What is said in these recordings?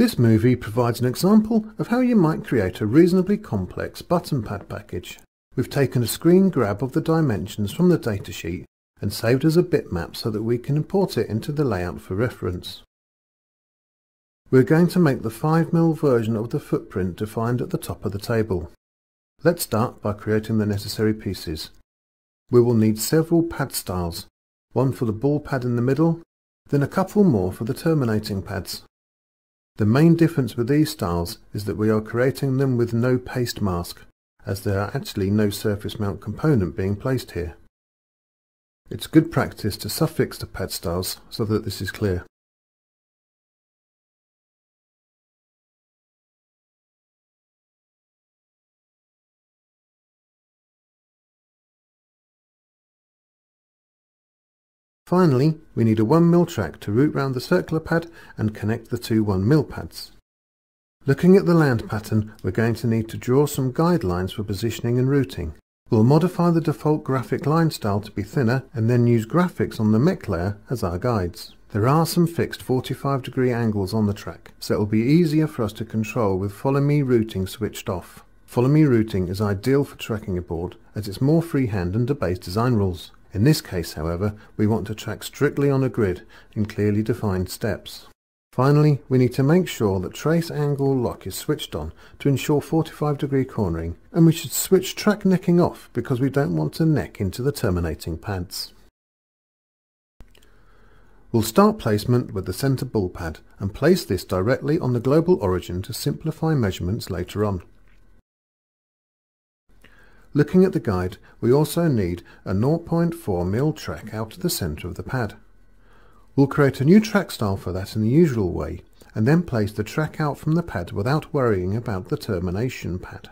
This movie provides an example of how you might create a reasonably complex button pad package. We've taken a screen grab of the dimensions from the datasheet and saved as a bitmap so that we can import it into the layout for reference. We're going to make the 5mm version of the footprint defined at the top of the table. Let's start by creating the necessary pieces. We will need several pad styles, one for the ball pad in the middle, then a couple more for the terminating pads. The main difference with these styles is that we are creating them with no paste mask, as there are actually no surface mount component being placed here. It's good practice to suffix the pad styles so that this is clear. Finally, we need a 1mm track to route round the circular pad and connect the two 1mm pads. Looking at the land pattern, we're going to need to draw some guidelines for positioning and routing. We'll modify the default graphic line style to be thinner and then use graphics on the mech layer as our guides. There are some fixed 45-degree angles on the track, so it will be easier for us to control with Follow Me routing switched off. Follow Me routing is ideal for tracking a board as it's more freehand under base design rules. In this case, however, we want to track strictly on a grid in clearly defined steps. Finally, we need to make sure that Trace Angle Lock is switched on to ensure 45-degree cornering, and we should switch track necking off because we don't want to neck into the terminating pads. We'll start placement with the center ball pad and place this directly on the global origin to simplify measurements later on. Looking at the guide, we also need a 0.4mm track out to the centre of the pad. We'll create a new track style for that in the usual way, and then place the track out from the pad without worrying about the termination pad.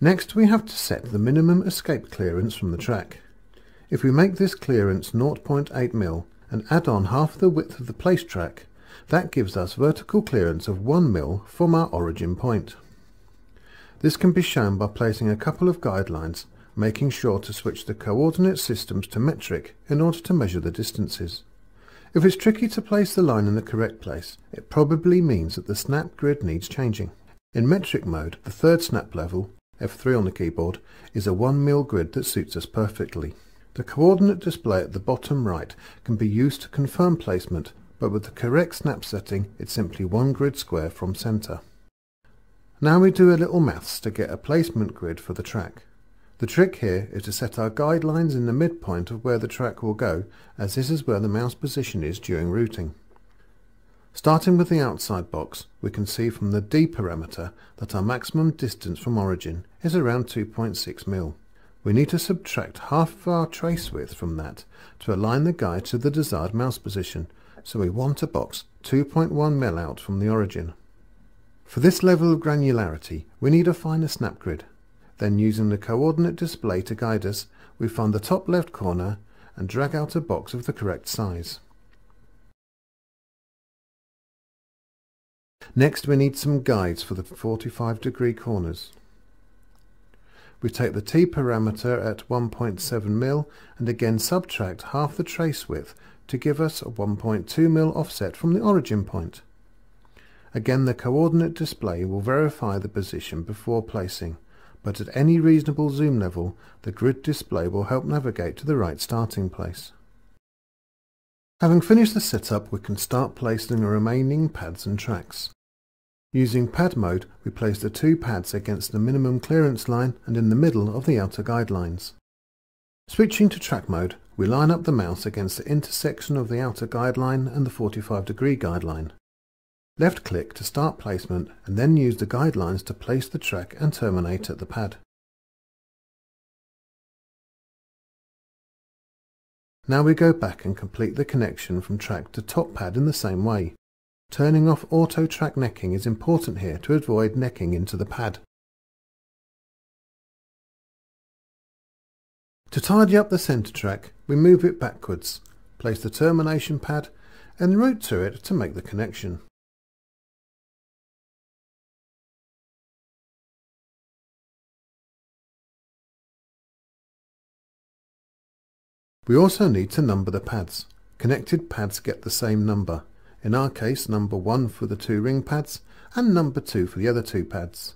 Next, we have to set the minimum escape clearance from the track. If we make this clearance 0.8mm and add on half the width of the place track, that gives us vertical clearance of 1mm from our origin point. This can be shown by placing a couple of guidelines, making sure to switch the coordinate systems to metric in order to measure the distances. If it's tricky to place the line in the correct place, it probably means that the snap grid needs changing. In metric mode, the third snap level, F3 on the keyboard, is a 1mm grid that suits us perfectly. The coordinate display at the bottom right can be used to confirm placement, but with the correct snap setting, it's simply one grid square from centre. Now we do a little maths to get a placement grid for the track. The trick here is to set our guidelines in the midpoint of where the track will go, as this is where the mouse position is during routing. Starting with the outside box, we can see from the D parameter that our maximum distance from origin is around 2.6mm. We need to subtract half of our trace width from that to align the guide to the desired mouse position, so we want a box 2.1mm out from the origin. For this level of granularity, we need a finer snap grid. Then, using the coordinate display to guide us, we find the top left corner and drag out a box of the correct size. Next, we need some guides for the 45-degree corners. We take the T parameter at 1.7mm and again subtract half the trace width to give us a 1.2mm offset from the origin point. Again, the coordinate display will verify the position before placing, but at any reasonable zoom level, the grid display will help navigate to the right starting place. Having finished the setup, we can start placing the remaining pads and tracks. Using pad mode, we place the two pads against the minimum clearance line and in the middle of the outer guidelines. Switching to track mode, we line up the mouse against the intersection of the outer guideline and the 45-degree guideline. Left click to start placement and then use the guidelines to place the track and terminate at the pad. Now we go back and complete the connection from track to top pad in the same way. Turning off auto track necking is important here to avoid necking into the pad. To tidy up the center track, we move it backwards, place the termination pad and route to it to make the connection. We also need to number the pads. Connected pads get the same number. in our case number 1 for the 2 ring pads and number 2 for the other 2 pads.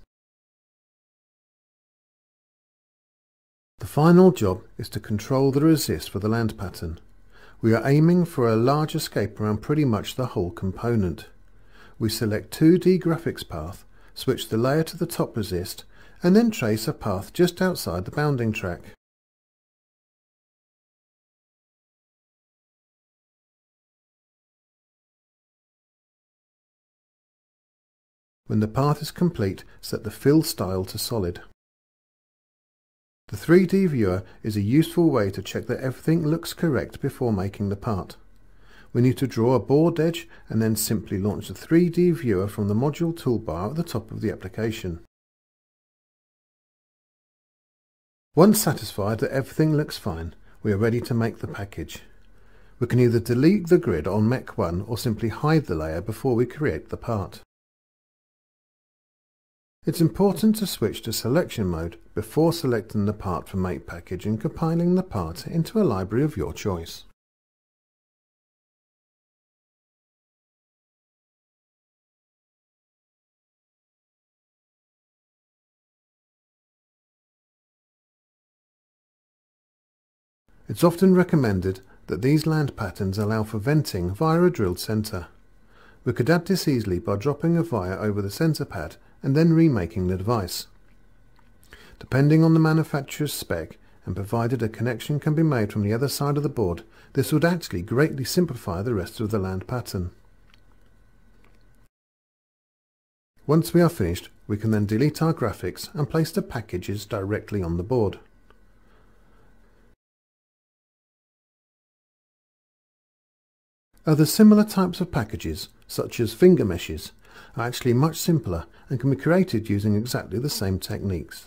The final job is to control the resist for the land pattern. We are aiming for a large escape around pretty much the whole component. We select 2D graphics path, switch the layer to the top resist, and then trace a path just outside the bounding track. When the path is complete, set the fill style to solid. The 3D viewer is a useful way to check that everything looks correct before making the part. We need to draw a board edge and then simply launch the 3D viewer from the module toolbar at the top of the application. Once satisfied that everything looks fine, we are ready to make the package. We can either delete the grid on Mech 1 or simply hide the layer before we create the part. It's important to switch to selection mode before selecting the part from Make Package and compiling the part into a library of your choice. It's often recommended that these land patterns allow for venting via a drilled center. We could add this easily by dropping a via over the center pad and then remaking the device. Depending on the manufacturer's spec, and provided a connection can be made from the other side of the board, this would actually greatly simplify the rest of the land pattern. Once we are finished, we can then delete our graphics and place the packages directly on the board. Other similar types of packages, such as finger meshes, are actually much simpler and can be created using exactly the same techniques.